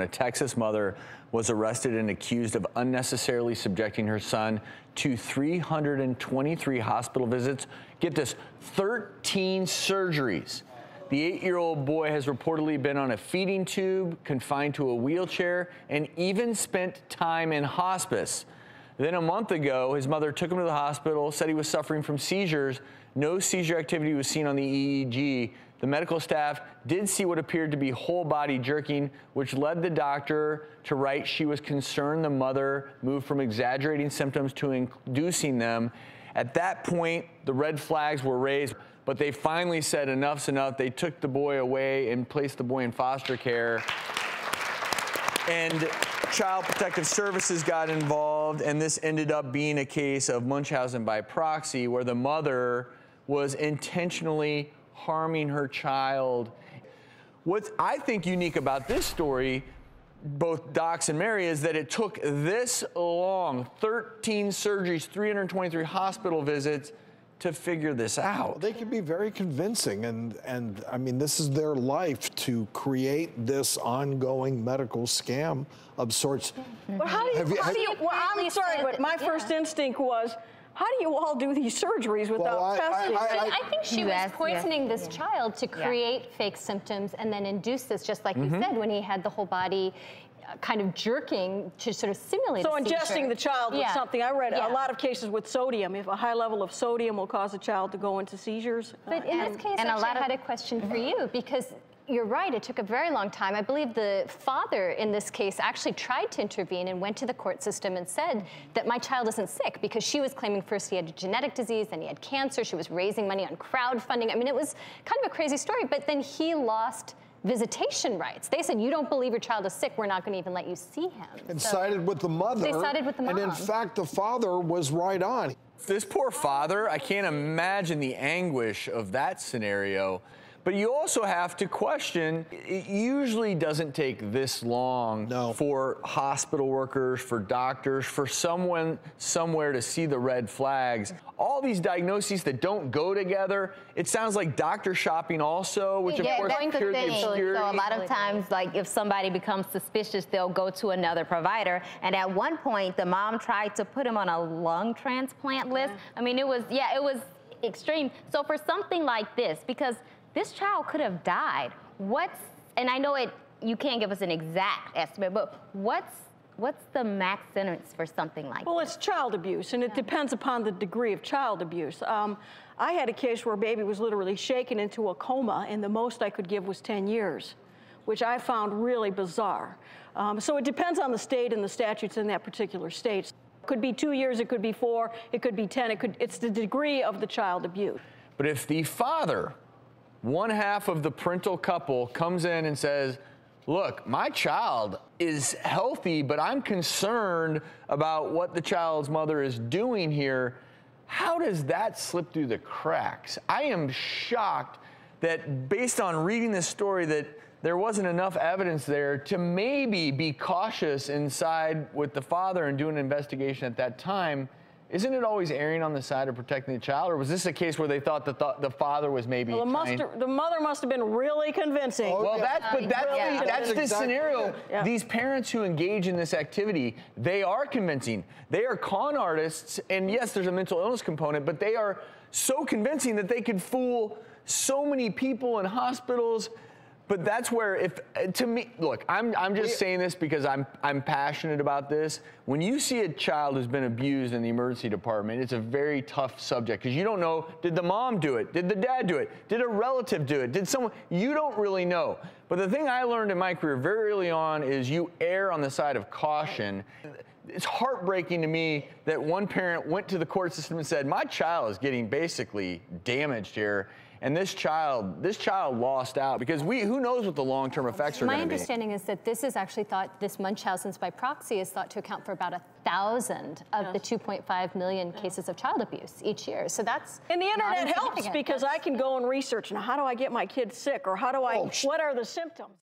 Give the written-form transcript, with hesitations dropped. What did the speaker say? A Texas mother was arrested and accused of unnecessarily subjecting her son to 323 hospital visits. Get this, 13 surgeries. The 8-year-old boy has reportedly been on a feeding tube, confined to a wheelchair, and even spent time in hospice. Then a month ago, his mother took him to the hospital, said he was suffering from seizures. No seizure activity was seen on the EEG. The medical staff did see what appeared to be whole body jerking, which led the doctor to write she was concerned the mother moved from exaggerating symptoms to inducing them. At that point, the red flags were raised, but they finally said enough's enough. They took the boy away and placed the boy in foster care. And Child Protective Services got involved, and this ended up being a case of Munchausen by proxy, where the mother was intentionally harming her child. What's, I think, unique about this story, both Docs and Mary, is that it took this long, 13 surgeries, 323 hospital visits, to figure this out. They can be very convincing, and I mean, this is their life to create this ongoing medical scam of sorts. But how do you well, I'm sorry, but my first instinct was, how do you all do these surgeries without testing? I think she was poisoning this child to create fake symptoms and then induce this, just like you said, when he had the whole body kind of jerking to sort of simulate. So ingesting the child with something. I read a lot of cases with sodium. If a high level of sodium will cause a child to go into seizures. But in this case, actually, I had a question for you, because you're right, it took a very long time. I believe the father in this case actually tried to intervene and went to the court system and said that my child isn't sick, because she was claiming first he had a genetic disease, then he had cancer. She was raising money on crowdfunding. I mean, it was kind of a crazy story, but then he lost visitation rights. They said, you don't believe your child is sick, we're not going to even let you see him. And so sided with the mother. They sided with the mom. And in fact, the father was right on. This poor father, I can't imagine the anguish of that scenario. But you also have to question, it usually doesn't take this long for hospital workers, for doctors, for someone somewhere to see the red flags. All these diagnoses that don't go together, it sounds like doctor shopping also, which of course cured the obscurity. So a lot of times, like if somebody becomes suspicious, they'll go to another provider. And at one point, the mom tried to put him on a lung transplant list. I mean, it was extreme. So for something like this, because this child could have died. And I know you can't give us an exact estimate, but what's the max sentence for something like that? Well, it's child abuse, and it depends upon the degree of child abuse. I had a case where a baby was literally shaken into a coma, and the most I could give was 10 years, which I found really bizarre. So it depends on the state and the statutes in that particular state. It could be 2 years, it could be 4, it could be 10, it's the degree of the child abuse. But if the father, one half of the parental couple, comes in and says, look, my child is healthy, but I'm concerned about what the child's mother is doing here, how does that slip through the cracks? I am shocked that, based on reading this story, that there wasn't enough evidence there to maybe be cautious inside with the father and do an investigation at that time. Isn't it always erring on the side of protecting the child, or was this a case where they thought that the father was maybe? Well, the mother must have been really convincing. Oh, well, that's the scenario. Yeah. These parents who engage in this activity, they are convincing. They are con artists, and yes, there's a mental illness component, but they are so convincing that they could fool so many people in hospitals. But that's where, to me, look, I'm just saying this because I'm passionate about this. When you see a child who's been abused in the emergency department, it's a very tough subject, because you don't know, did the mom do it? Did the dad do it? Did a relative do it? Did someone? You don't really know. But the thing I learned in my career very early on is you err on the side of caution. It's heartbreaking to me that one parent went to the court system and said, my child is getting basically damaged here. And this child lost out, because who knows what the long-term effects are going to be. My understanding is that this is actually thought, this Munchausen's by proxy is thought to account for about 1,000 of the 2.5 million cases of child abuse each year. So that's, and the internet helps, because I can go and research, now how do I get my kid sick, or how do I, what are the symptoms?